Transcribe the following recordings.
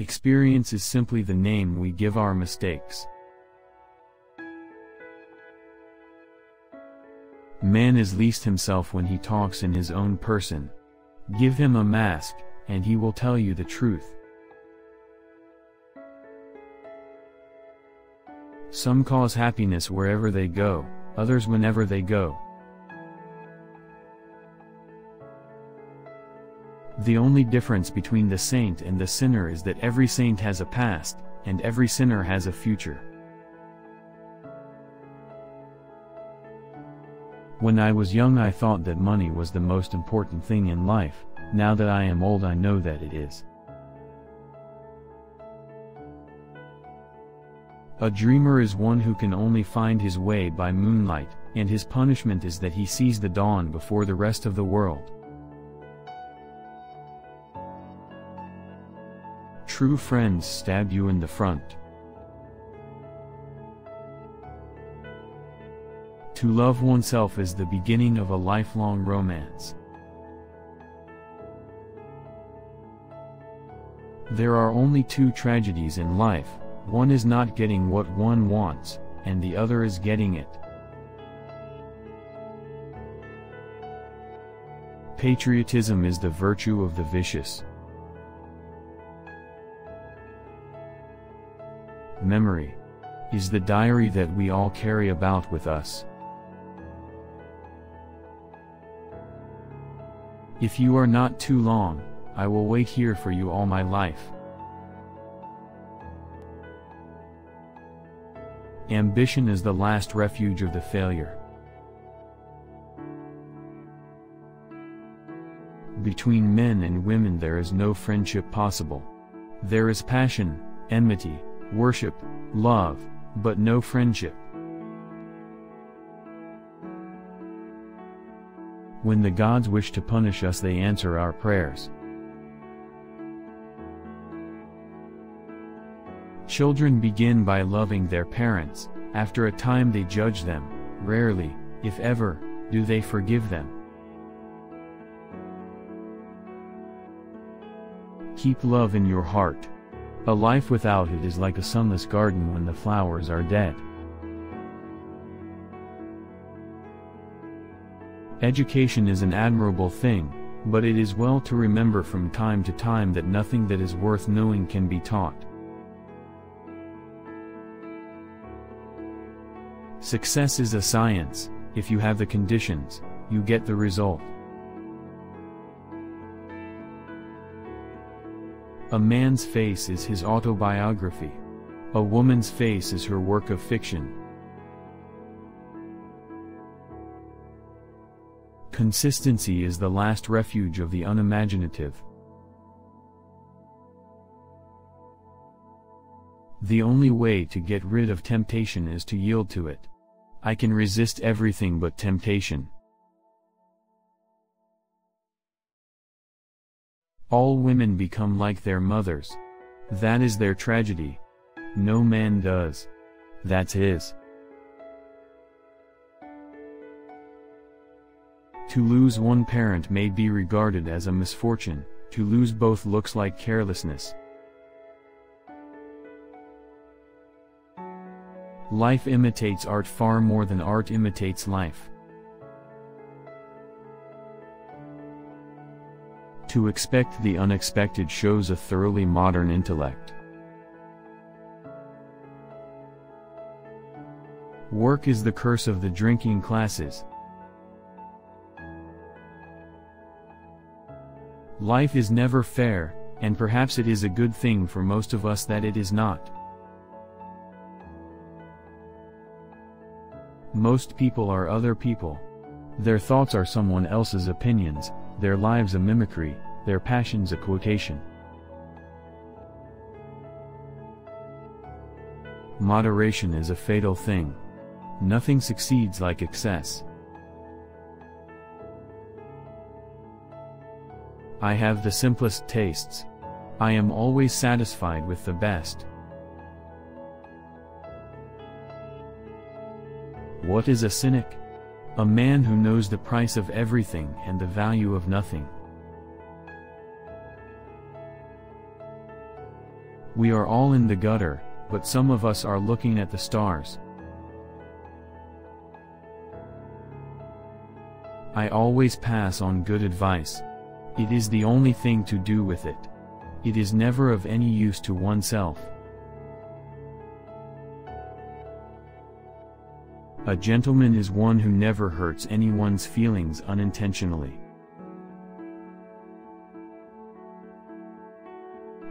Experience is simply the name we give our mistakes. Man is least himself when he talks in his own person. Give him a mask, and he will tell you the truth. Some cause happiness wherever they go, others whenever they go. The only difference between the saint and the sinner is that every saint has a past, and every sinner has a future. When I was young, I thought that money was the most important thing in life. Now that I am old, I know that it is. A dreamer is one who can only find his way by moonlight, and his punishment is that he sees the dawn before the rest of the world. True friends stab you in the front. To love oneself is the beginning of a lifelong romance. There are only two tragedies in life, one is not getting what one wants, and the other is getting it. Patriotism is the virtue of the vicious. Memory is the diary that we all carry about with us. If you are not too long, I will wait here for you all my life. Ambition is the last refuge of the failure. Between men and women there is no friendship possible. There is passion, enmity, worship, love, but no friendship. When the gods wish to punish us, they answer our prayers. Children begin by loving their parents, after a time they judge them, rarely, if ever, do they forgive them. Keep love in your heart. A life without it is like a sunless garden when the flowers are dead. Education is an admirable thing, but it is well to remember from time to time that nothing that is worth knowing can be taught. Success is a science. If you have the conditions, you get the result. A man's face is his autobiography. A woman's face is her work of fiction. Consistency is the last refuge of the unimaginative. The only way to get rid of temptation is to yield to it. I can resist everything but temptation. All women become like their mothers. That is their tragedy. No man does. That's his. To lose one parent may be regarded as a misfortune, to lose both looks like carelessness. Life imitates art far more than art imitates life. To expect the unexpected shows a thoroughly modern intellect. Work is the curse of the drinking classes. Life is never fair, and perhaps it is a good thing for most of us that it is not. Most people are other people. Their thoughts are someone else's opinions, their lives a mimicry, their passions a quotation. Moderation is a fatal thing. Nothing succeeds like excess. I have the simplest tastes. I am always satisfied with the best. What is a cynic? A man who knows the price of everything and the value of nothing. We are all in the gutter, but some of us are looking at the stars. I always pass on good advice. It is the only thing to do with it. It is never of any use to oneself. A gentleman is one who never hurts anyone's feelings unintentionally.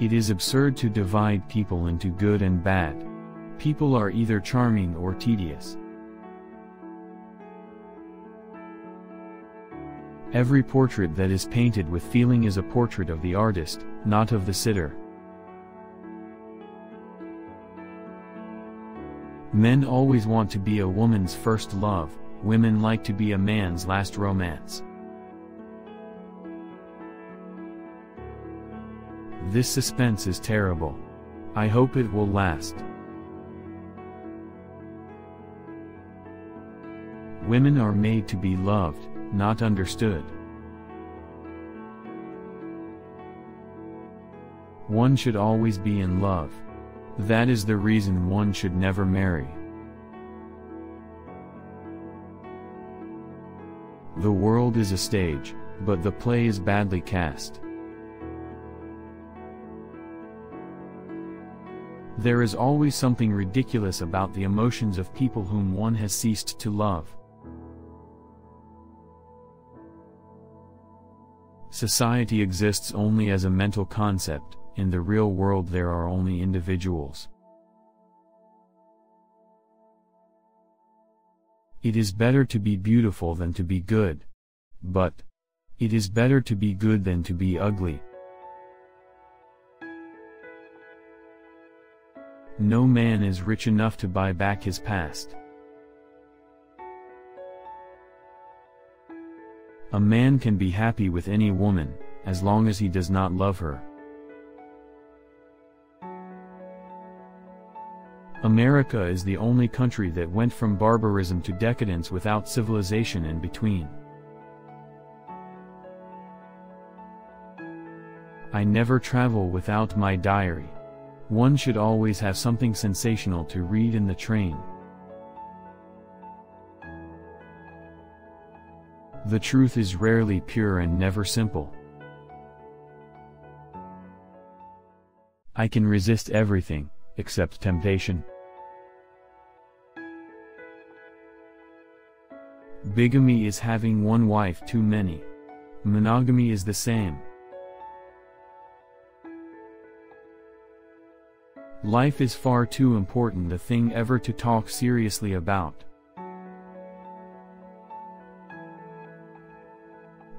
It is absurd to divide people into good and bad. People are either charming or tedious. Every portrait that is painted with feeling is a portrait of the artist, not of the sitter. Men always want to be a woman's first love, women like to be a man's last romance. This suspense is terrible. I hope it will last. Women are made to be loved, not understood. One should always be in love. That is the reason one should never marry. The world is a stage, but the play is badly cast. There is always something ridiculous about the emotions of people whom one has ceased to love. Society exists only as a mental concept. In the real world there are only individuals. It is better to be beautiful than to be good. But it is better to be good than to be ugly. No man is rich enough to buy back his past. A man can be happy with any woman, as long as he does not love her. America is the only country that went from barbarism to decadence without civilization in between. I never travel without my diary. One should always have something sensational to read in the train. The truth is rarely pure and never simple. I can resist everything, except temptation. Bigamy is having one wife too many. Monogamy is the same. Life is far too important a thing ever to talk seriously about.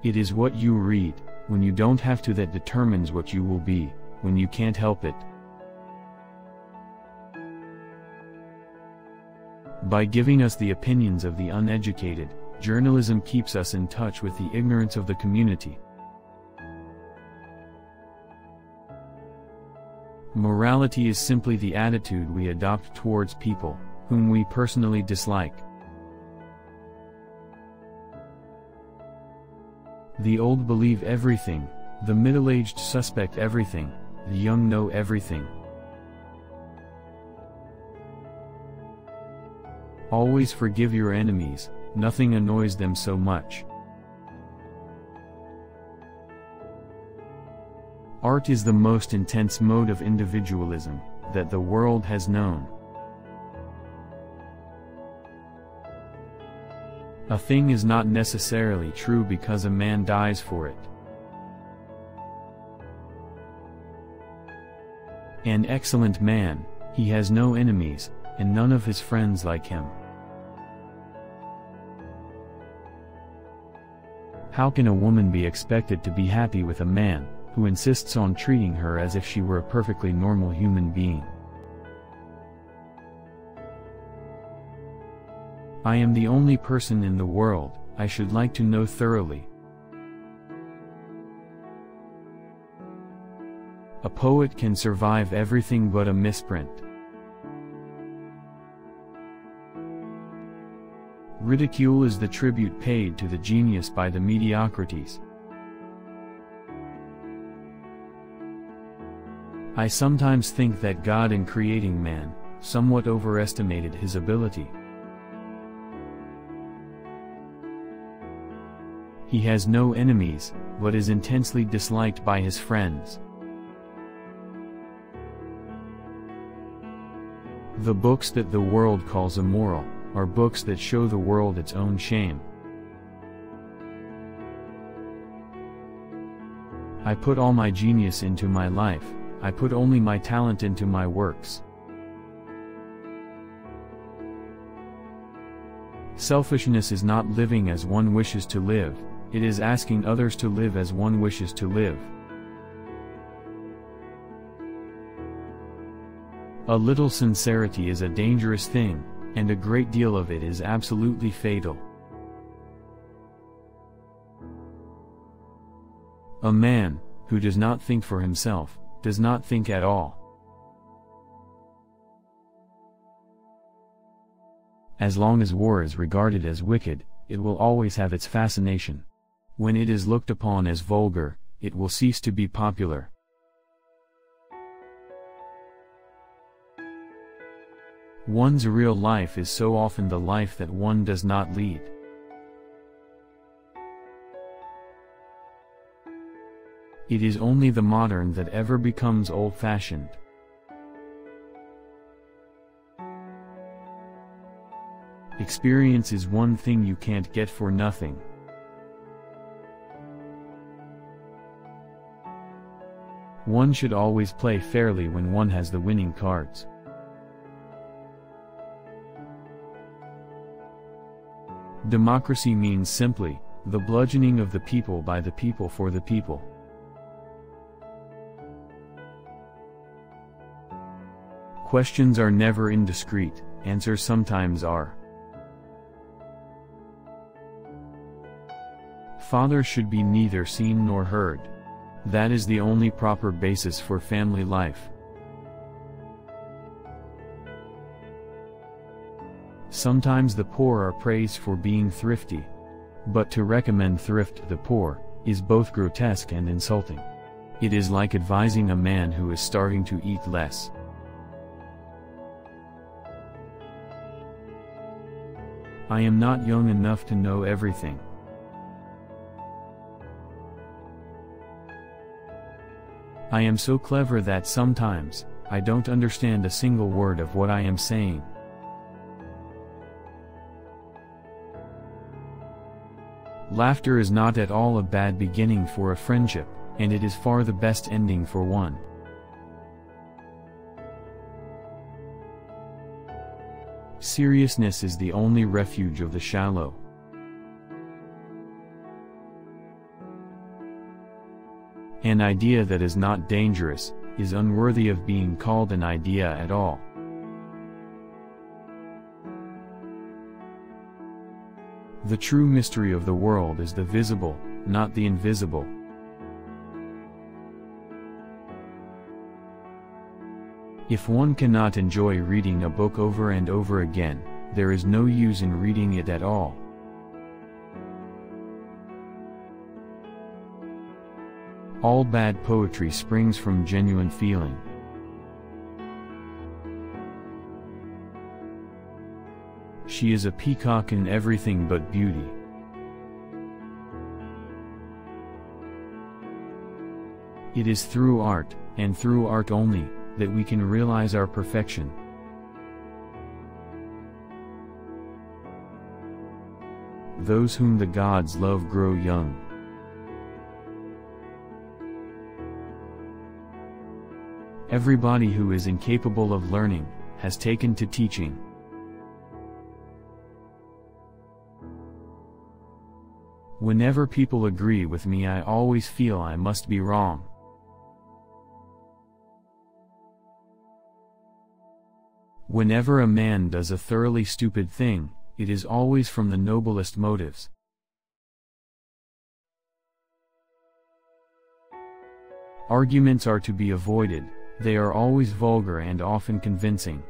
It is what you read, when you don't have to, that determines what you will be, when you can't help it. By giving us the opinions of the uneducated, journalism keeps us in touch with the ignorance of the community. Morality is simply the attitude we adopt towards people, whom we personally dislike. The old believe everything, the middle-aged suspect everything, the young know everything. Always forgive your enemies, nothing annoys them so much. Art is the most intense mode of individualism that the world has known. A thing is not necessarily true because a man dies for it. An excellent man, he has no enemies, and none of his friends like him. How can a woman be expected to be happy with a man who insists on treating her as if she were a perfectly normal human being? I am the only person in the world I should like to know thoroughly. A poet can survive everything but a misprint. Ridicule is the tribute paid to the genius by the mediocrities. I sometimes think that God, in creating man, somewhat overestimated his ability. He has no enemies, but is intensely disliked by his friends. The books that the world calls immoral are books that show the world its own shame. I put all my genius into my life, I put only my talent into my works. Selfishness is not living as one wishes to live, it is asking others to live as one wishes to live. A little sincerity is a dangerous thing, and a great deal of it is absolutely fatal. A man who does not think for himself does not think at all. As long as war is regarded as wicked, it will always have its fascination. When it is looked upon as vulgar, it will cease to be popular. One's real life is so often the life that one does not lead. It is only the modern that ever becomes old-fashioned. Experience is one thing you can't get for nothing. One should always play fairly when one has the winning cards. Democracy means simply the bludgeoning of the people by the people for the people. Questions are never indiscreet, answers sometimes are. Fathers should be neither seen nor heard. That is the only proper basis for family life. Sometimes the poor are praised for being thrifty. But to recommend thrift to the poor is both grotesque and insulting. It is like advising a man who is starving to eat less. I am not young enough to know everything. I am so clever that sometimes I don't understand a single word of what I am saying. Laughter is not at all a bad beginning for a friendship, and it is far the best ending for one. Seriousness is the only refuge of the shallow. An idea that is not dangerous is unworthy of being called an idea at all. The true mystery of the world is the visible, not the invisible. If one cannot enjoy reading a book over and over again, there is no use in reading it at all. All bad poetry springs from genuine feeling. She is a peacock in everything but beauty. It is through art, and through art only, that we can realize our perfection. Those whom the gods love grow young. Everybody who is incapable of learning has taken to teaching. Whenever people agree with me, I always feel I must be wrong. Whenever a man does a thoroughly stupid thing, it is always from the noblest motives. Arguments are to be avoided. They are always vulgar and often convincing.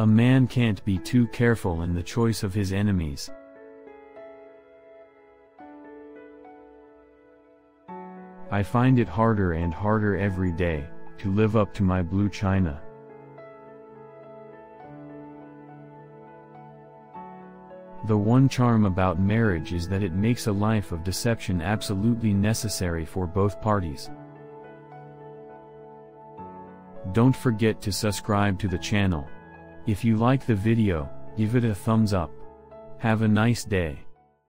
A man can't be too careful in the choice of his enemies. I find it harder and harder every day to live up to my blue china. The one charm about marriage is that it makes a life of deception absolutely necessary for both parties. Don't forget to subscribe to the channel. If you like the video, give it a thumbs up. Have a nice day.